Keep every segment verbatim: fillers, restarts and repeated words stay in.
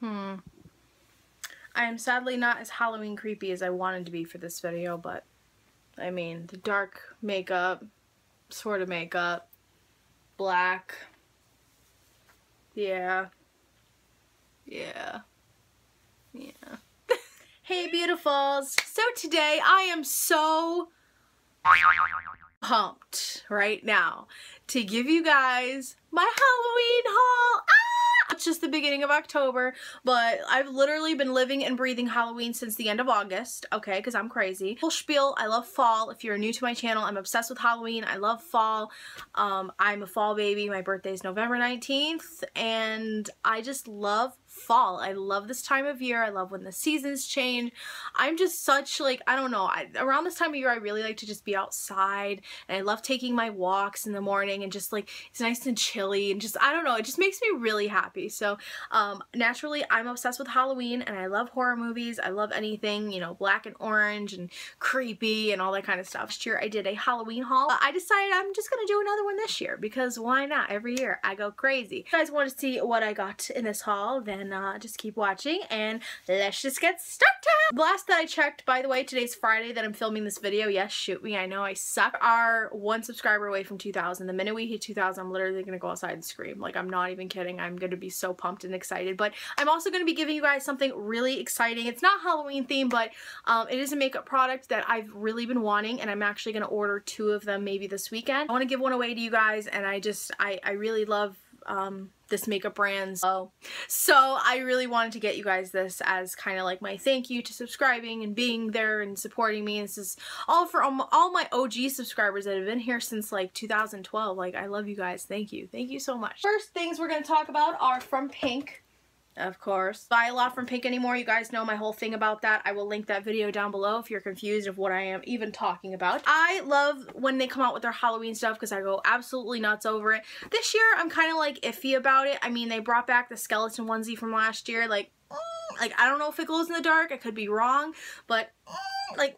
Hmm. I am sadly not as Halloween creepy as I wanted to be for this video, but I mean, the dark makeup, sort of makeup, black, yeah, yeah, yeah. Hey beautifuls, so today I am so pumped right now to give you guys my Halloween haul. Ah! It's just the beginning of October, but I've literally been living and breathing Halloween since the end of August, okay, because I'm crazy. Full spiel, I love fall. If you're new to my channel, I'm obsessed with Halloween. I love fall. Um, I'm a fall baby. My birthday is November nineteenth, and I just love fall. I love this time of year. I love when the seasons change. I'm just such, like, I don't know, I, around this time of year I really like to just be outside, and I love taking my walks in the morning, and just like it's nice and chilly, and just, I don't know, it just makes me really happy. So um, naturally I'm obsessed with Halloween, and I love horror movies. I love anything, you know, black and orange and creepy and all that kind of stuff. Last year I did a Halloween haul. I decided I'm just gonna do another one this year because why not? Every year I go crazy. If you guys want to see what I got in this haul, then And, uh, just keep watching, and let's just get started. Last that I checked, by the way, today's Friday that I'm filming this video. Yes, shoot me, I know I suck. Are one subscriber away from two thousand. The minute we hit two thousand, I'm literally gonna go outside and scream. Like, I'm not even kidding. I'm gonna be so pumped and excited. But I'm also gonna be giving you guys something really exciting. It's not Halloween themed, but um, it is a makeup product that I've really been wanting, and I'm actually gonna order two of them maybe this weekend. I want to give one away to you guys, and I just I I really love um this makeup brand. So, so I really wanted to get you guys this as kind of like my thank you to subscribing and being there and supporting me. This is all for all my O G subscribers that have been here since like two thousand twelve. Like, I love you guys. Thank you. Thank you so much. First things we're going to talk about are from Pink. Of course. Buy a lot from Pink anymore. You guys know my whole thing about that. I will link that video down below if you're confused of what I am even talking about. I love when they come out with their Halloween stuff because I go absolutely nuts over it. This year, I'm kind of like iffy about it. I mean, they brought back the skeleton onesie from last year. Like, like I don't know if it glows in the dark. I could be wrong, but like,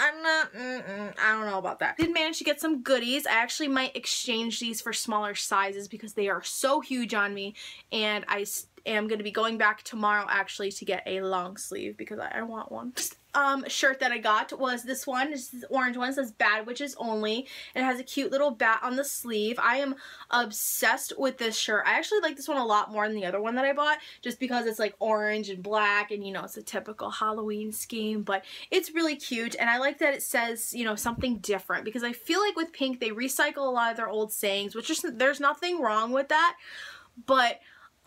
I'm not, mm-mm, I don't know about that. Did manage to get some goodies. I actually might exchange these for smaller sizes because they are so huge on me, and I am going to be going back tomorrow actually to get a long sleeve because I, I want one. Um, shirt that I got was this one. This is the orange one. It says Bad Witches Only, and it has a cute little bat on the sleeve. I am obsessed with this shirt. I actually like this one a lot more than the other one that I bought just because it's like orange and black, and you know, it's a typical Halloween scheme, but it's really cute, and I like that it says, you know, something different because I feel like with Pink they recycle a lot of their old sayings, which is, there's nothing wrong with that, but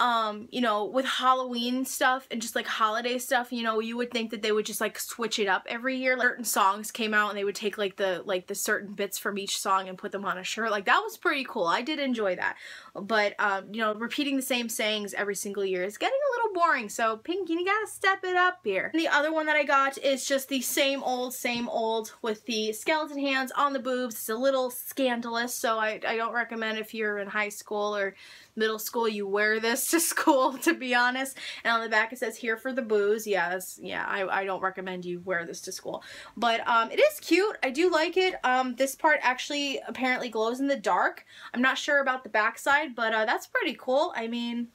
Um, you know, with Halloween stuff and just like holiday stuff, you know, you would think that they would just like switch it up every year. Like, certain songs came out and they would take like the like the certain bits from each song and put them on a shirt. Like, that was pretty cool. I did enjoy that. But um, you know, repeating the same sayings every single year is getting a little boring. So Pink, you gotta step it up here. And the other one that I got is just the same old, same old with the skeleton hands on the boobs. It's a little scandalous, so I, I don't recommend if you're in high school or middle school you wear this to school, to be honest. And on the back it says here for the booze. Yes, yeah, I, I don't recommend you wear this to school, but um it is cute. I do like it. Um this part actually apparently glows in the dark. I'm not sure about the backside, but uh that's pretty cool. I mean,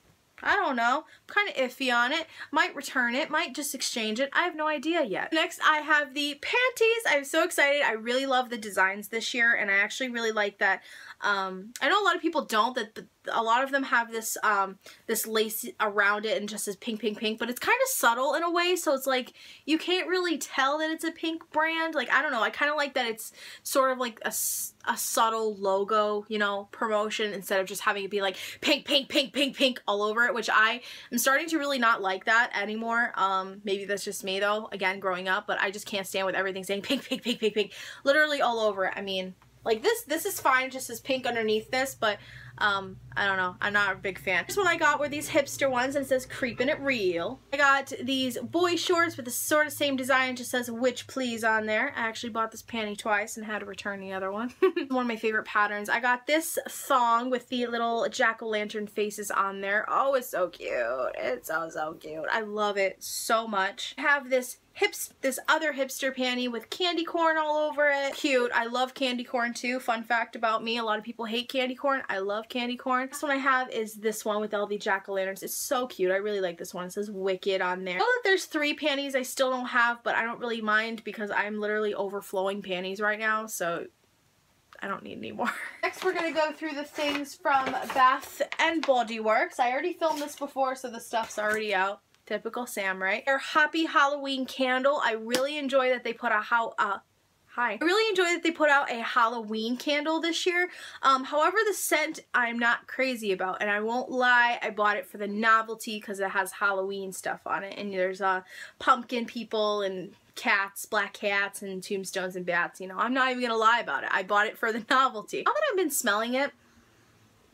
I don't know. I'm kind of iffy on it. Might return it. Might just exchange it. I have no idea yet. Next, I have the panties. I'm so excited. I really love the designs this year, and I actually really like that. Um, I know a lot of people don't. That the, a lot of them have this um, this lace around it and just says pink, pink, pink. But it's kind of subtle in a way, so it's like you can't really tell that it's a Pink brand. Like, I don't know. I kind of like that it's sort of like a, a subtle logo, you know, promotion instead of just having it be like pink, pink, pink, pink, pink all over it, which I am starting to really not like that anymore. Um, maybe that's just me though. Again, growing up, but I just can't stand with everything saying pink, pink, pink, pink, pink, literally all over it. I mean, like this, this is fine. It just says pink underneath this, but um, I don't know. I'm not a big fan. This one I got were these hipster ones, and it says creepin' it real. I got these boy shorts with the sort of same design. It just says witch please on there. I actually bought this panty twice and had to return the other one. One of my favorite patterns. I got this thong with the little jack-o'-lantern faces on there. Oh, it's so cute. It's so, so cute. I love it so much. I have this hips this other hipster panty with candy corn all over it. Cute. I love candy corn too. Fun fact about me, a lot of people hate candy corn. I love love candy corn. This one I have is this one with all the jack-o'-lanterns. It's so cute. I really like this one. It says Wicked on there. I know that there's three panties I still don't have, but I don't really mind because I'm literally overflowing panties right now, so I don't need any more. Next we're going to go through the things from Bath and Body Works. I already filmed this before, so the stuff's already out. Typical Sam, right? Their Happy Halloween candle. I really enjoy that they put a how uh Hi. I really enjoy that they put out a Halloween candle this year. Um, however, the scent I'm not crazy about, and I won't lie, I bought it for the novelty because it has Halloween stuff on it, and there's uh, pumpkin people and cats, black cats, and tombstones and bats. You know, I'm not even gonna lie about it. I bought it for the novelty. Now that I've been smelling it,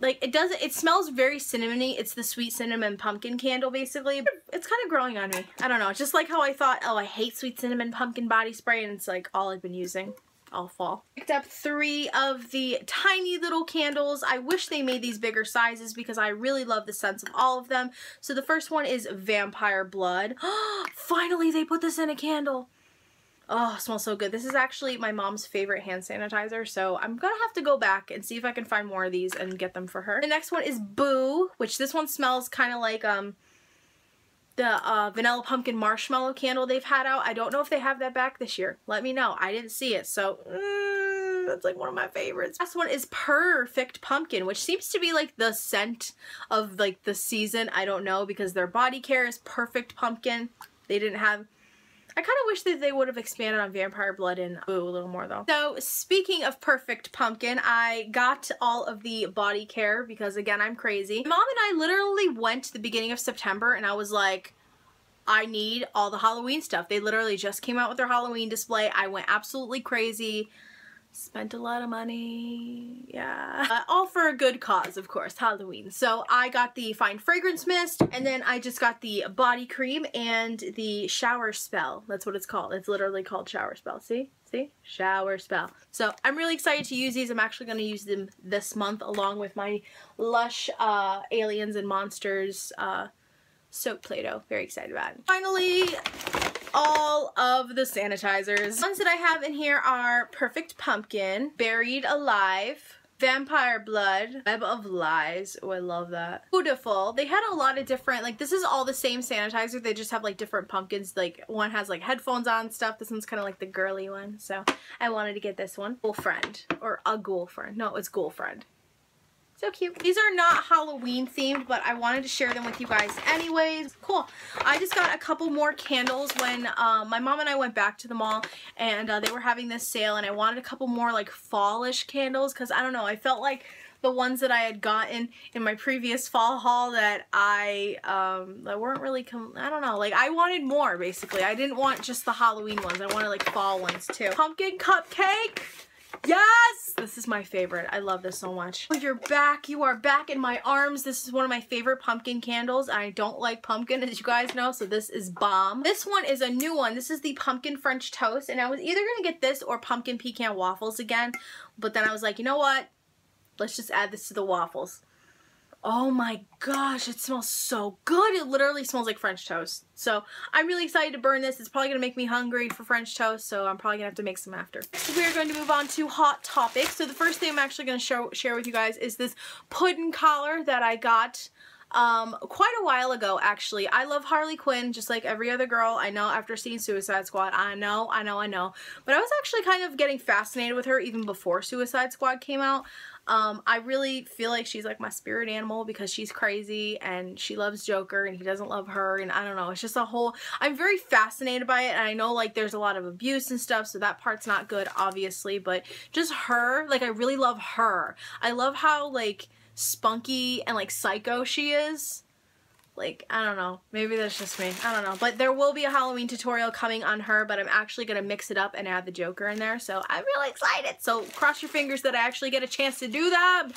like it doesn't, it smells very cinnamony. It's the sweet cinnamon pumpkin candle basically. It's kind of growing on me. I don't know, just like how I thought, oh, I hate sweet cinnamon pumpkin body spray, and it's like all I've been using all fall. Picked up three of the tiny little candles. I wish they made these bigger sizes because I really love the scents of all of them. So the first one is Vampire Blood. Finally, they put this in a candle. Oh, it smells so good. This is actually my mom's favorite hand sanitizer, so I'm gonna have to go back and see if I can find more of these and get them for her. The next one is Boo, which this one smells kind of like um the uh, vanilla pumpkin marshmallow candle they've had out. I don't know if they have that back this year. Let me know. I didn't see it, so mm, that's like one of my favorites. Last one is Perfect Pumpkin, which seems to be like the scent of like the season. I don't know, because their body care is Perfect Pumpkin. They didn't have... I kind of wish that they would have expanded on Vampire Blood and Boo a little more though. So speaking of Perfect Pumpkin, I got all of the body care because again, I'm crazy. Mom and I literally went to the beginning of September and I was like, I need all the Halloween stuff. They literally just came out with their Halloween display. I went absolutely crazy. Spent a lot of money, yeah. Uh, all for a good cause, of course, Halloween. So I got the Fine Fragrance Mist, and then I just got the body cream and the shower spell. That's what it's called. It's literally called shower spell, see? See? Shower spell. So I'm really excited to use these. I'm actually going to use them this month along with my Lush uh, Aliens and Monsters uh, soap Play-Doh. Very excited about it. Finally, all of the sanitizers. The ones that I have in here are Perfect Pumpkin, Buried Alive, Vampire Blood, Web of Lies. Oh, I love that. Beautiful. They had a lot of different, like this is all the same sanitizer. They just have like different pumpkins. Like one has like headphones on stuff. This one's kind of like the girly one. So I wanted to get this one. Ghoul Friend or a Ghoul Friend. No, it's Ghoul Friend. So cute. These are not Halloween themed, but I wanted to share them with you guys anyways. Cool. I just got a couple more candles when uh, my mom and I went back to the mall, and uh, they were having this sale, and I wanted a couple more like fallish candles because I don't know, I felt like the ones that I had gotten in my previous fall haul that I um, that weren't really, com I don't know, like I wanted more basically. I didn't want just the Halloween ones. I wanted like fall ones too. Pumpkin Cupcake. Yes! This is my favorite. I love this so much. Oh, you're back. You are back in my arms. This is one of my favorite pumpkin candles. I don't like pumpkin, as you guys know, so this is bomb. This one is a new one. This is the Pumpkin French Toast, and I was either going to get this or Pumpkin Pecan Waffles again, but then I was like, you know what? Let's just add this to the waffles. Oh my gosh, it smells so good. It literally smells like French toast. So I'm really excited to burn this. It's probably going to make me hungry for French toast, so I'm probably going to have to make some after. Next, we're going to move on to Hot Topic. So the first thing I'm actually going to show, share with you guys is this puddin' collar that I got um, quite a while ago, actually. I love Harley Quinn, just like every other girl. I know, after seeing Suicide Squad, I know, I know, I know. But I was actually kind of getting fascinated with her even before Suicide Squad came out. Um, I really feel like she's like my spirit animal because she's crazy and she loves Joker and he doesn't love her, and I don't know, it's just a whole, I'm very fascinated by it, and I know like there's a lot of abuse and stuff, so that part's not good obviously, but just her, like I really love her. I love how like spunky and like psycho she is. Like, I don't know. Maybe that's just me. I don't know. But there will be a Halloween tutorial coming on her, but I'm actually going to mix it up and add the Joker in there. So I'm really excited. So cross your fingers that I actually get a chance to do that.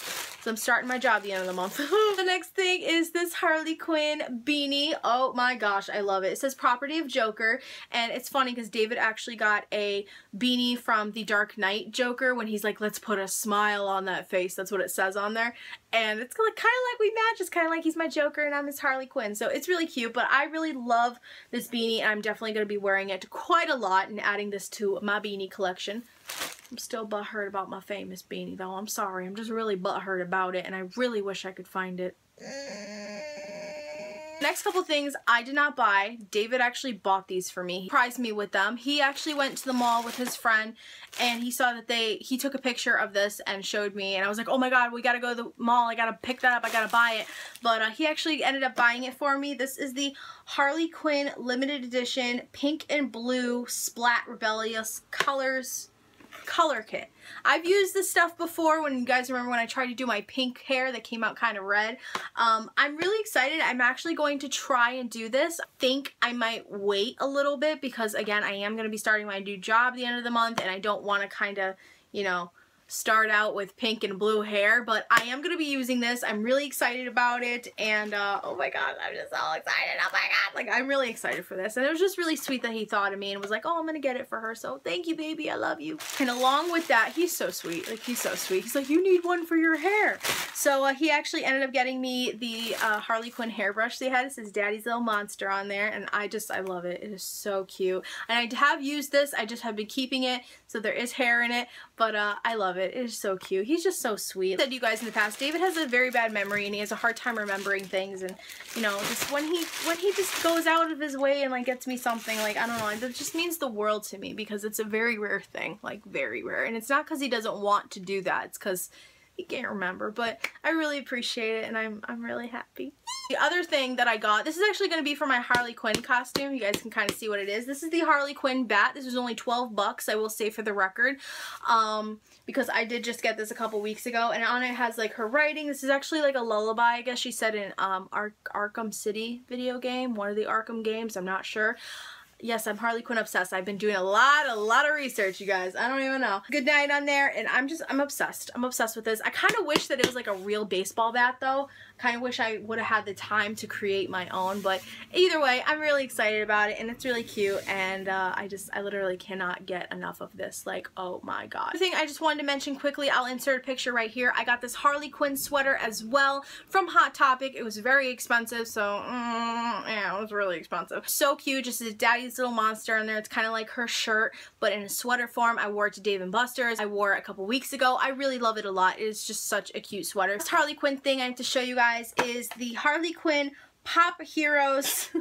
So I'm starting my job at the end of the month. The next thing is this Harley Quinn beanie. Oh my gosh, I love it. It says Property of Joker. And it's funny because David actually got a beanie from the Dark Knight Joker when he's like, let's put a smile on that face. That's what it says on there. And it's kind of like we match. It's kind of like he's my Joker and I'm his Harley Quinn. So it's really cute, but I really love this beanie. I'm definitely going to be wearing it quite a lot and adding this to my beanie collection. I'm still butthurt about my famous beanie though. I'm sorry. I'm just really butthurt about it and I really wish I could find it. Next couple things I did not buy. David actually bought these for me. He surprised me with them. He actually went to the mall with his friend and he saw that they, he took a picture of this and showed me and I was like, oh my god, we gotta go to the mall. I gotta pick that up. I gotta buy it. But uh, he actually ended up buying it for me. This is the Harley Quinn limited edition pink and blue splat rebellious colors color kit. I've used this stuff before when you guys remember when I tried to do my pink hair that came out kind of red. Um, I'm really excited. I'm actually going to try and do this. I think I might wait a little bit because again, I am going to be starting my new job at the end of the month and I don't want to kind of, you know, start out with pink and blue hair, but I am going to be using this. I'm really excited about it and uh, oh my god, I'm just all excited. Oh my god, like I'm really excited for this and it was just really sweet that he thought of me and was like, oh, I'm going to get it for her, so thank you, baby, I love you. And along with that, he's so sweet. Like he's so sweet. He's like, you need one for your hair. So uh, he actually ended up getting me the uh, Harley Quinn hairbrush they had. It says Daddy's Little Monster on there and I just, I love it. It is so cute. And I have used this. I just have been keeping it, so there is hair in it, but uh, I love it. It is so cute. He's just so sweet. I said to you guys in the past, David has a very bad memory and he has a hard time remembering things, and you know, just when he when he just goes out of his way and like gets me something, like I don't know, it just means the world to me because it's a very rare thing, like very rare, and it's not because he doesn't want to do that, it's because he can't remember, but I really appreciate it and I'm, I'm really happy. The other thing that I got, this is actually going to be for my Harley Quinn costume. You guys can kind of see what it is. This is the Harley Quinn bat. This was only twelve bucks, I will say for the record, um, because I did just get this a couple weeks ago, and on it has like her writing. This is actually like a lullaby, I guess she said, in um, Ar Arkham City video game, one of the Arkham games, I'm not sure. Yes, I'm Harley Quinn obsessed. I've been doing a lot, a lot of research, you guys. I don't even know. Good night on there, and I'm just, I'm obsessed. I'm obsessed with this. I kind of wish that it was like a real baseball bat, though. Kind of wish I would have had the time to create my own, but either way, I'm really excited about it, and it's really cute, and uh, I just, I literally cannot get enough of this. Like, oh my god. The thing I just wanted to mention quickly, I'll insert a picture right here. I got this Harley Quinn sweater as well from Hot Topic. It was very expensive, so, mm, yeah, it was really expensive. So cute, just as Daddy's Little Monster in there. It's kind of like her shirt but in a sweater form. I wore it to Dave and Buster's. I wore it a couple weeks ago. I really love it a lot. It's just such a cute sweater. This Harley Quinn thing I have to show you guys is the Harley Quinn Pop Heroes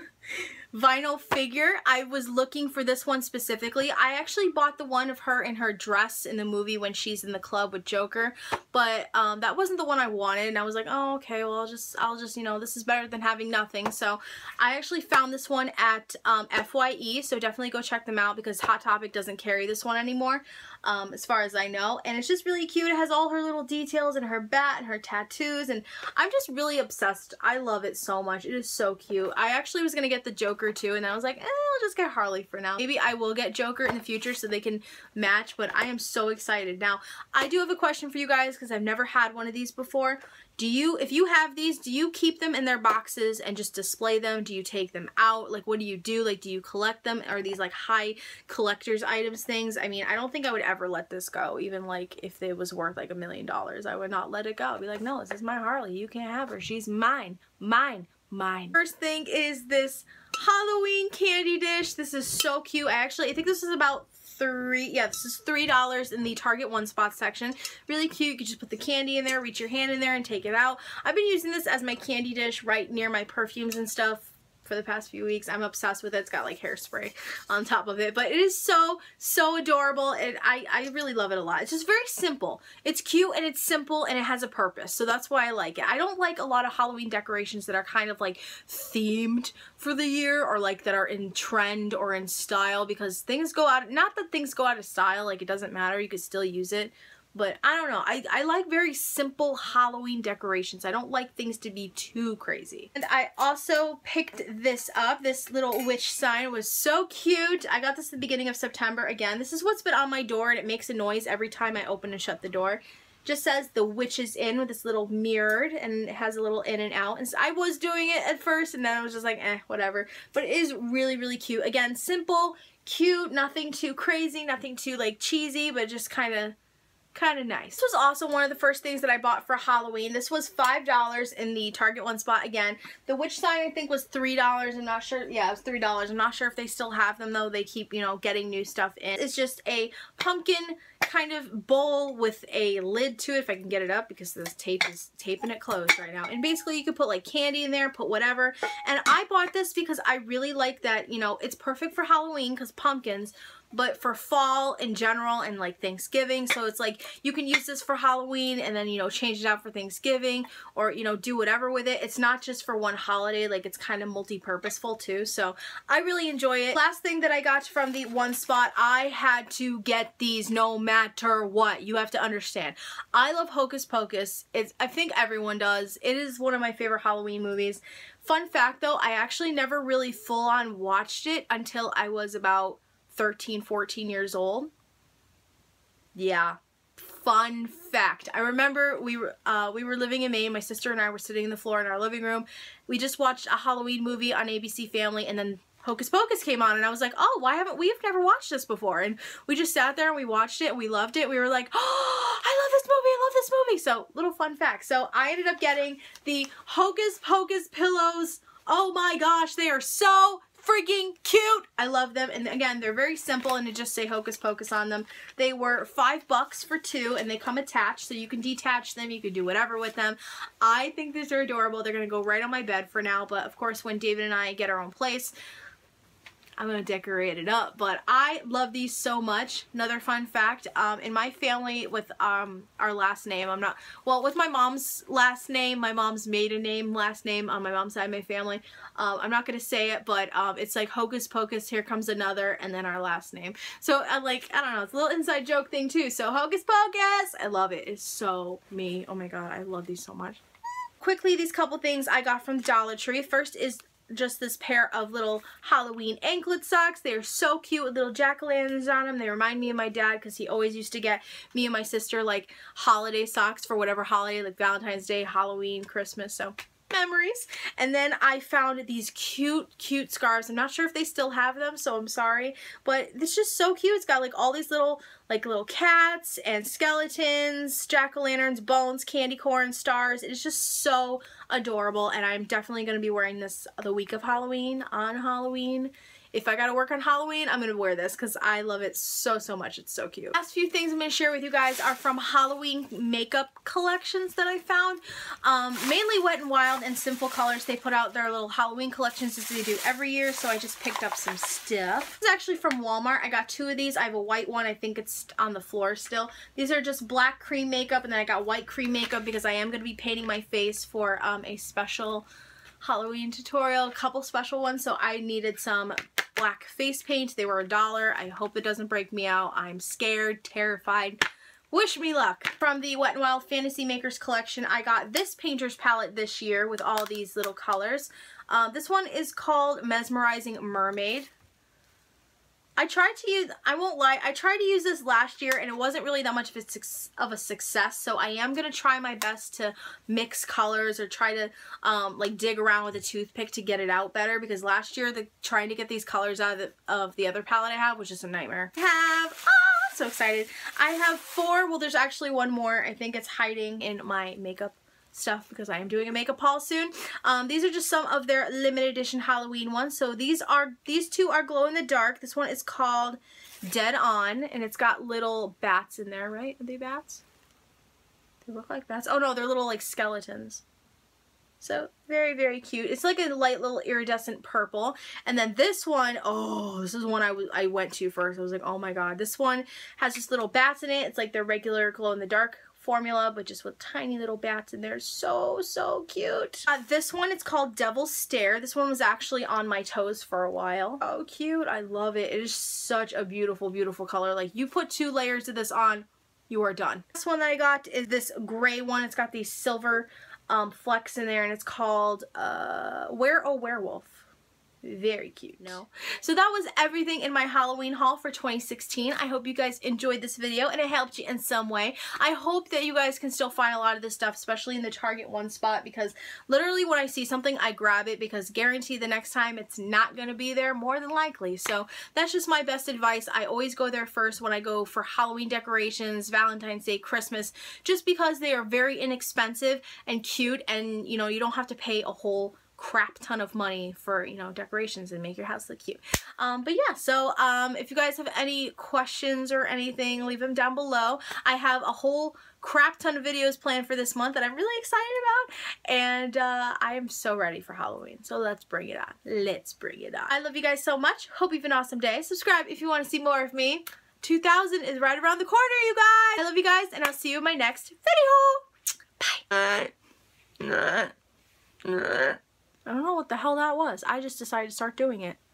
vinyl figure. I was looking for this one specifically. I actually bought the one of her in her dress in the movie when she's in the club with Joker, but um, that wasn't the one I wanted, and I was like, oh, okay, well, I'll just, I'll just, you know, this is better than having nothing. So I actually found this one at um, F Y E, so definitely go check them out because Hot Topic doesn't carry this one anymore, um, as far as I know, and it's just really cute. It has all her little details and her bat and her tattoos, and I'm just really obsessed. I love it so much. It is so cute. I actually was going to get the Joker too, and I was like, eh, I'll just get Harley for now. Maybe I will get Joker in the future so they can match, but I am so excited. Now, I do have a question for you guys because I've never had one of these before. Do you, if you have these, do you keep them in their boxes and just display them? Do you take them out? Like, what do you do? Like, do you collect them? Are these like high collector's items things? I mean, I don't think I would ever let this go, even like if it was worth like a million dollars. I would not let it go. I'd be like, no, this is my Harley. You can't have her. She's mine. Mine. Mine. First thing is this Halloween candy dish. This is so cute. I actually, I think this is about three, yeah, this is three dollars in the Target one spot section. Really cute. You can just put the candy in there, reach your hand in there and take it out. I've been using this as my candy dish right near my perfumes and stuff for the past few weeks. I'm obsessed with it. It's got like hairspray on top of it, but it is so, so adorable, and I, I really love it a lot. It's just very simple. It's cute and it's simple and it has a purpose, so that's why I like it. I don't like a lot of Halloween decorations that are kind of like themed for the year or like that are in trend or in style, because things go out, not that things go out of style, like it doesn't matter, you could still use it. But I don't know, I, I like very simple Halloween decorations. I don't like things to be too crazy. And I also picked this up. This little witch sign was so cute. I got this at the beginning of September. Again, this is what's been on my door, and it makes a noise every time I open and shut the door. Just says the witch is in with this little mirrored, and it has a little in and out. And so I was doing it at first, and then I was just like, eh, whatever. But it is really, really cute. Again, simple, cute, nothing too crazy, nothing too like cheesy, but just kind of kind of nice. This was also one of the first things that I bought for Halloween. This was five dollars in the Target one spot again. The witch sign I think was three dollars. I'm not sure. Yeah, it was three dollars. I'm not sure if they still have them though. They keep, you know, getting new stuff in. It's just a pumpkin kind of bowl with a lid to it, if I can get it up because this tape is taping it closed right now. And basically you could put like candy in there, put whatever. And I bought this because I really like that, you know, it's perfect for Halloween because pumpkins, but for fall in general and like Thanksgiving. So it's like you can use this for Halloween and then, you know, change it out for Thanksgiving or, you know, do whatever with it. It's not just for one holiday, like it's kind of multi-purposeful too. So I really enjoy it. Last thing that I got from the one spot, I had to get these no matter what. You have to understand, I love Hocus Pocus. It's, I think everyone does. It is one of my favorite Halloween movies. Fun fact though, I actually never really full on watched it until I was about thirteen, fourteen years old. Yeah, fun fact. I remember we were uh, we were living in Maine. My sister and I were sitting on the floor in our living room. We just watched a Halloween movie on A B C Family, and then Hocus Pocus came on, and I was like, oh, why haven't we have never watched this before? And we just sat there and we watched it and we loved it. We were like, oh, I love this movie, I love this movie. So little fun fact. So I ended up getting the Hocus Pocus pillows. Oh my gosh, they are so freaking cute. I love them. And again, they're very simple and they just say Hocus Pocus on them. They were five bucks for two and they come attached, so you can detach them, you can do whatever with them. I think these are adorable. They're gonna go right on my bed for now, but of course when David and I get our own place, I'm gonna decorate it up. But I love these so much. Another fun fact, um, in my family with um, our last name, I'm not, well, with my mom's last name, my mom's maiden name, last name on my mom's side of my family, um, I'm not gonna say it, but um, it's like Hocus Pocus, here comes another, and then our last name. So I like, I don't know, it's a little inside joke thing too. So Hocus Pocus, I love it. It's so me. Oh my god, I love these so much. Quickly, these couple things I got from the Dollar Tree. First is just this pair of little Halloween anklet socks. They are so cute with little jack-o'-lanterns on them. They remind me of my dad because he always used to get me and my sister like holiday socks for whatever holiday, like Valentine's Day, Halloween, Christmas, so memories. And then I found these cute, cute scarves. I'm not sure if they still have them, so I'm sorry, but it's just so cute. It's got like all these little, like little cats and skeletons, jack-o'-lanterns, bones, candy corn, stars. It's just so adorable, and I'm definitely going to be wearing this the week of Halloween, on Halloween. If I gotta work on Halloween, I'm gonna wear this because I love it so, so much. It's so cute. Last few things I'm gonna share with you guys are from Halloween makeup collections that I found. Um, mainly Wet n Wild and Simple Colors. They put out their little Halloween collections as they do every year, so I just picked up some stuff. This is actually from Walmart. I got two of these. I have a white one. I think it's on the floor still. These are just black cream makeup, and then I got white cream makeup because I am gonna be painting my face for um, a special Halloween tutorial, a couple special ones, so I needed some black face paint. They were a dollar. I hope it doesn't break me out. I'm scared, terrified. Wish me luck. From the Wet n Wild Fantasy Makers collection, I got this painter's palette this year with all these little colors. Uh, this one is called Mesmerizing Mermaid. I tried to use, I won't lie, I tried to use this last year and it wasn't really that much of a, of a success, so I am going to try my best to mix colors or try to um, like dig around with a toothpick to get it out better, because last year the trying to get these colors out of the, of the other palette I have was just a nightmare. I have, oh, I'm so excited. I have four, well there's actually one more, I think it's hiding in my makeup stuff because I am doing a makeup haul soon. Um, these are just some of their limited edition Halloween ones. So these are, these two are glow in the dark. This one is called Dead On, and it's got little bats in there, right? Are they bats? They look like bats. Oh no, they're little like skeletons. So very, very cute. It's like a light little iridescent purple. And then this one, oh, this is one I, I went to first. I was like, oh my god. This one has just little bats in it. It's like their regular glow in the dark formula, but just with tiny little bats in there. So, so cute. Uh, this one, it's called Devil's Stare. This one was actually on my toes for a while. Oh, cute. I love it. It is such a beautiful, beautiful color. Like, you put two layers of this on, you are done. This one that I got is this gray one. It's got these silver um, flecks in there, and it's called uh, Where a Werewolf. Very cute. No. So that was everything in my Halloween haul for twenty sixteen. I hope you guys enjoyed this video and it helped you in some way. I hope that you guys can still find a lot of this stuff, especially in the Target one spot, because literally when I see something, I grab it, because guarantee the next time it's not going to be there more than likely. So that's just my best advice. I always go there first when I go for Halloween decorations, Valentine's Day, Christmas, just because they are very inexpensive and cute, and you know, you don't have to pay a whole crap ton of money for, you know, decorations and make your house look cute. Um, but yeah, so um, if you guys have any questions or anything, leave them down below. I have a whole crap ton of videos planned for this month that I'm really excited about, and uh, I am so ready for Halloween. So let's bring it on. Let's bring it on. I love you guys so much. Hope you've an awesome day. Subscribe if you want to see more of me. two thousand is right around the corner, you guys. I love you guys, and I'll see you in my next video. Bye. I don't know what the hell that was. I just decided to start doing it.